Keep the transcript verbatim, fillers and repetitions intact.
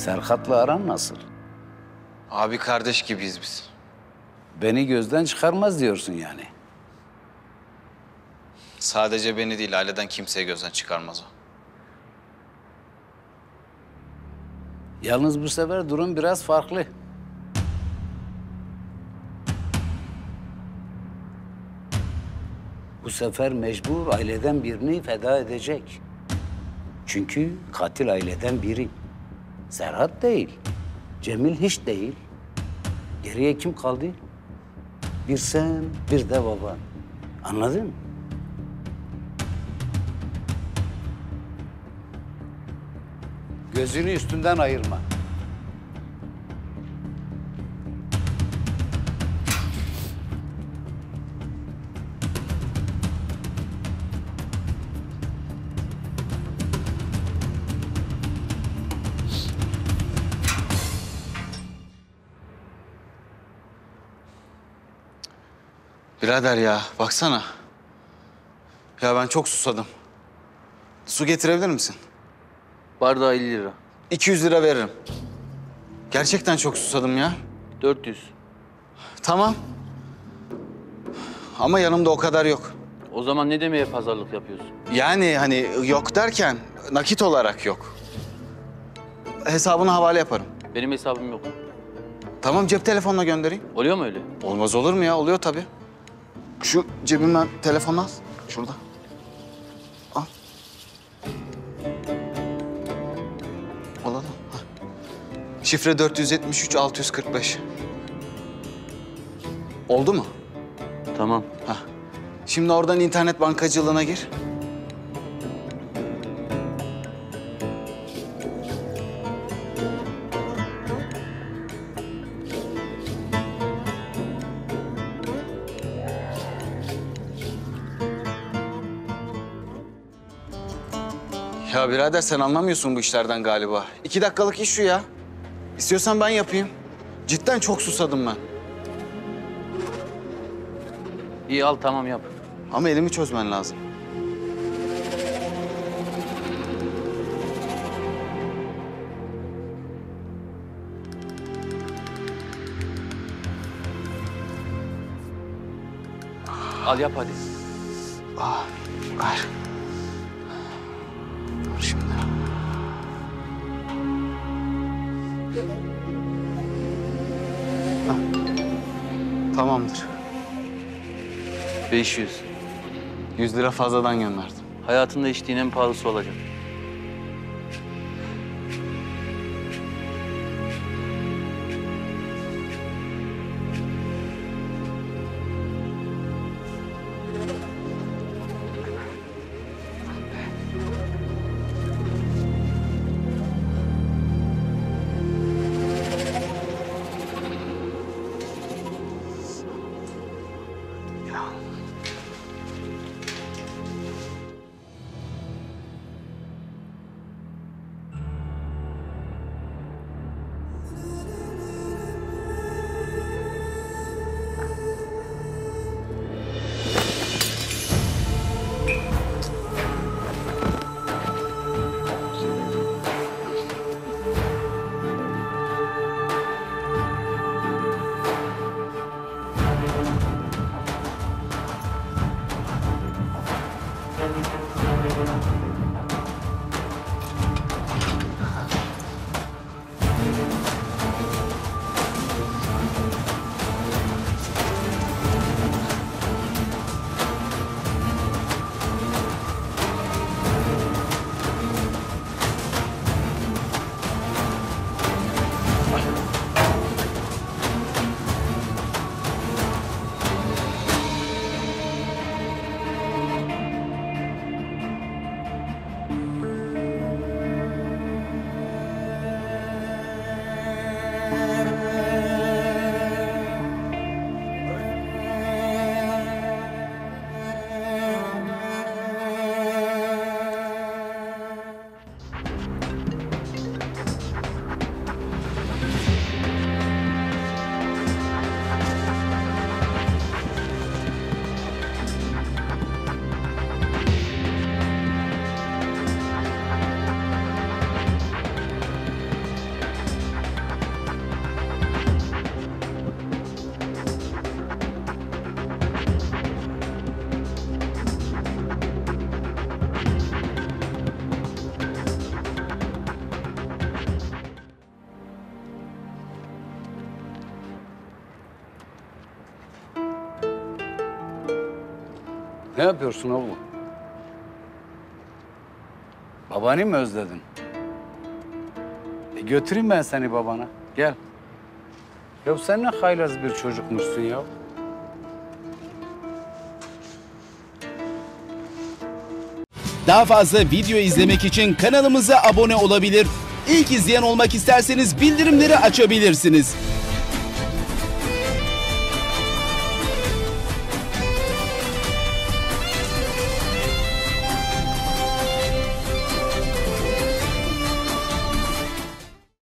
Serhat'la aran nasıl? Abi kardeş gibiyiz biz. Beni gözden çıkarmaz diyorsun yani. Sadece beni değil, aileden kimseyi gözden çıkarmaz o. Yalnız bu sefer durum biraz farklı. Bu sefer mecbur aileden birini feda edecek. Çünkü katil aileden biri. Serhat değil, Cemil hiç değil. Geriye kim kaldı? Bir sen, bir de baban. Anladın mı? Gözünü üstünden ayırma. Birader ya, baksana. Ya ben çok susadım. Su getirebilir misin? Bardağı elli lira. iki yüz lira veririm. Gerçekten çok susadım ya. dört yüz. Tamam. Ama yanımda o kadar yok. O zaman ne demeye pazarlık yapıyorsun? Yani hani yok derken nakit olarak yok. Hesabını havale yaparım. Benim hesabım yok. Tamam, cep telefonuna göndereyim. Oluyor mu öyle? Olmaz olur mu ya? Oluyor tabii. Şu cebimden telefon al. Şurada. Al. Alalım. Heh. Şifre dört yüz yetmiş üç altı yüz kırk beş. Oldu mu? Tamam. Heh. Şimdi oradan internet bankacılığına gir. Ya birader sen anlamıyorsun bu işlerden galiba. İki dakikalık iş şu ya. İstiyorsan ben yapayım. Cidden çok susadım ben. İyi al tamam yap. Ama elimi çözmen lazım. Al yap hadi. Ah, ver. Şimdi. Ha. Tamamdır. beş yüz. yüz lira fazladan gönderdim. Hayatında içtiğin en pahalısı olacak. Ne yapıyorsun oğlum? Babanı mı özledin? E götüreyim ben seni babana. Gel. Ya sen ne haylaz bir çocukmuşsun ya. Daha fazla video izlemek için kanalımıza abone olabilir. İlk izleyen olmak isterseniz bildirimleri açabilirsiniz.